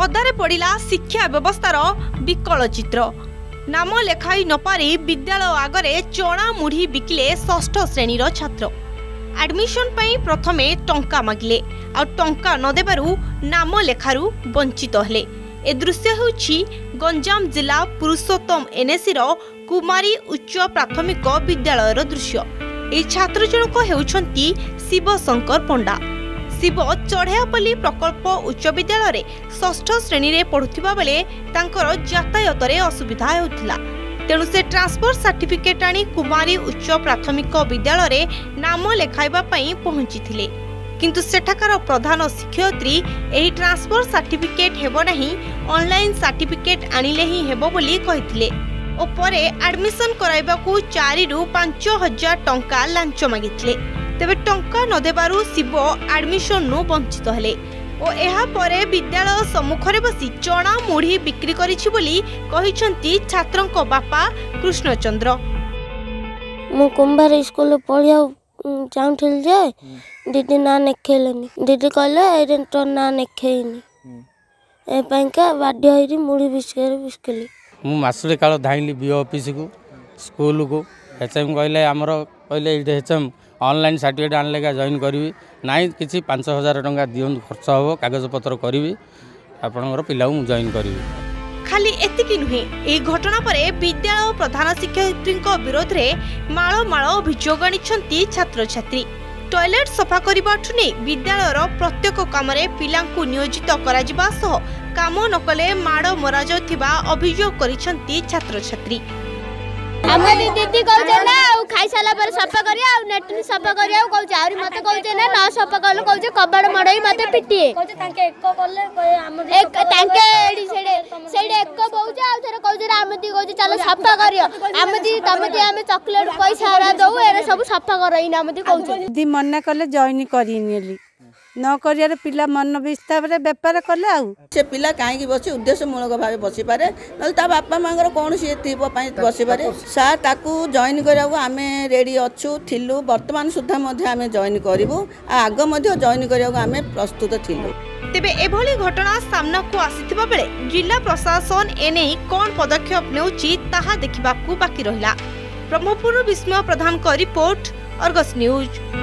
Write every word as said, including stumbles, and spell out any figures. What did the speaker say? पदारे पड़ा शिक्षा व्यवस्थार विकल चित्र। नाम लेखाई नपारी विद्यालय आगरे चणा मुढ़ी बिकिले षष्ठ श्रेणीर छात्र। आडमिशन पई प्रथमे टंका मागिले आ टंका न देबारु नाम लेखारु वंचित हेले। ए दृश्य होउछि गंजाम जिला पुरुषोत्तम एनएसी रो कुमारी उच्च प्राथमिक विद्यालयर दृश्य। ए छात्र जनक हेउछंती शिवशंकर पंडा। शिव चढ़ेयापल्ली प्रकल्प उच्च विद्यालय षष्ठ श्रेणी में पढ़ुथिबा बेले तांकर यातायातरे असुविधा हेउथिला। तेणु से ट्रांसफर सर्टिफिकेट आनी कुमारी उच्च प्राथमिक विद्यालय नाम लेखाइबा पई पहुंचीथिले, किंतु सेठाकार प्रधान शिक्षयित्री एही ट्रांसफर सर्टिफिकेट हेबो नाही, ऑनलाइन सर्टिफिकेट आनिले ही हेबो बोली कहिथिले। ओ परे एडमिशन कराइबा को चारि रु पांच हजार टंका लांच मागिथिले। तेबे टंका न देबारु शिव एडमिशन नु वंचित हेले ओ एहा परे विद्यालय सम्मुखरे बसी चणा मुढ़ी बिक्री करिछि बोली कहिसंती छात्रंको बापा कृष्णचंद्र। मु कुंभार स्कूल पढिया चाहूल जे दीदी ना नेखेलनी, दीदी कहले ए तो ना नेखेनी एपाइका बाढ़ मुड़ी बिस्किट बिस्किली। मु मासुले काल धाइली बी ऑफिस को स्कूल को एचएम कहले आमर कहले एचएम ऑनलाइन सर्टिफिकेट आनले का जॉइन करी नाई किसी पांच हजार टंका दिं खर्च हे कागज पत्र करी आपणकर पिला जॉइन करी। खाली एतिकी नुहे, ए घटना परे विद्यालय प्रधान शिक्षयित्री विरोध में माल माल अभियोग आनी छात्र छात्री। टॉयलेट सफा करवाठू नहीं विद्यालय प्रत्येक काम पिलांकु नियोजित करा सह काम नकले माड़ मरा जाउथिबा अभियोग करिसेंती छात्र छात्री। हमरी दीदी कहउजे ना खाई साला पर सफा करिया आ नेटनी सफा करिया कहउ जाउरी मते कहउजे ना ना सफा कलो कहउजे कबाड़ मडई मते पिटिए कहउजे तांके एको करले हमरी एक तांके एडी सेडे सेडे एको बहुजे आ थरे कहउजे हमदी कहउजे चलो सफा करियो हमदी तमदी हमें चॉकलेट पैसा रा दउ एरे सब सफा करइना हमदी कहउजे। दीदी मन्ना करले जॉइन करिनेली न करियारे पिला मन विस्तार रे व्यापार करले आ से पिला काहे कि बसी उद्देश्य मूलक भाबे बसी पारे न ता बापा मांगर कोन से थीबो पाए बसी पारे सार ताकू जॉइन कराउ आमे रेडी अछु थिलु वर्तमान सुद्धा मध्ये आमे जॉइन करिवु आ आगो मध्ये जॉइन कराउ आमे प्रस्तुत थिलु। तेबे एभली घटना सामना को आसीथिबा बेले जिला प्रशासन एने कोन पदक्षेप नेउची ताहा देखिबा को बाकी रहिला। ब्रह्मपुरु विस्मय प्रधान को रिपोर्ट अर्गस न्यूज।